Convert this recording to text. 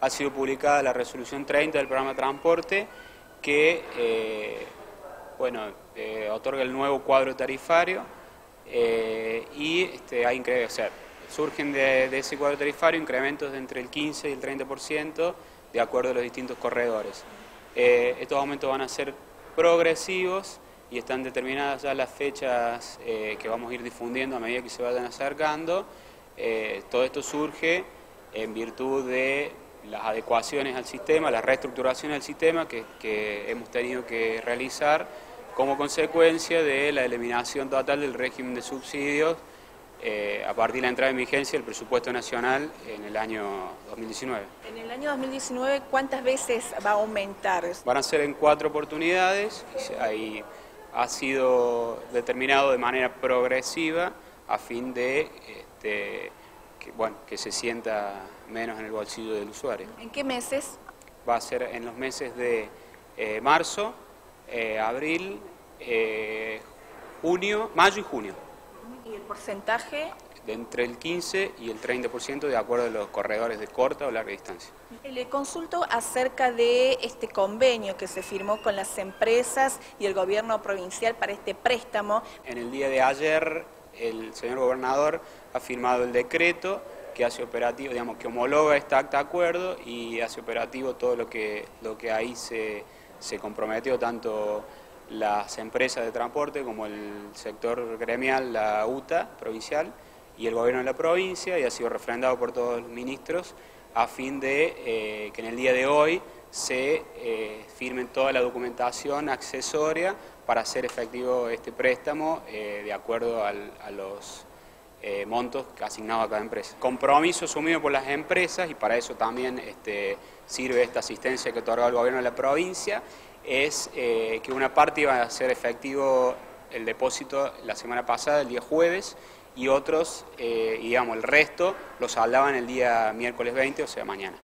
ha sido publicada la resolución 30 del programa de transporte que otorga el nuevo cuadro tarifario surgen de ese cuadro tarifario incrementos de entre el 15 y el 30% de acuerdo a los distintos corredores. Estos aumentos van a ser progresivos y están determinadas ya las fechas que vamos a ir difundiendo a medida que se vayan acercando. Todo esto surge en virtud de las adecuaciones al sistema, la reestructuración del sistema que hemos tenido que realizar como consecuencia de la eliminación total del régimen de subsidios a partir de la entrada en vigencia del presupuesto nacional en el año 2019. En el año 2019, ¿cuántas veces va a aumentar? Van a ser en 4 oportunidades. Ahí ha sido determinado de manera progresiva a fin de que se sienta menos en el bolsillo del usuario. ¿En qué meses? Va a ser en los meses de marzo, abril, mayo y junio. ¿Y el porcentaje? De entre el 15 y el 30% de acuerdo a los corredores de corta o larga distancia. Le consulto acerca de este convenio que se firmó con las empresas y el gobierno provincial para este préstamo. En el día de ayer el señor gobernador ha firmado el decreto que hace operativo, que homologa este acta de acuerdo y hace operativo todo lo que ahí se comprometió, tanto las empresas de transporte como el sector gremial, la UTA provincial y el gobierno de la provincia, y ha sido refrendado por todos los ministros a fin de que en el día de hoy se firmen toda la documentación accesoria para hacer efectivo este préstamo de acuerdo a los montos asignados a cada empresa. Compromiso asumido por las empresas, y para eso también sirve esta asistencia que otorga el gobierno de la provincia, es que una parte iba a ser efectivo el depósito la semana pasada, el día jueves, y otros, el resto, lo saldaban el día miércoles 20, o sea, mañana.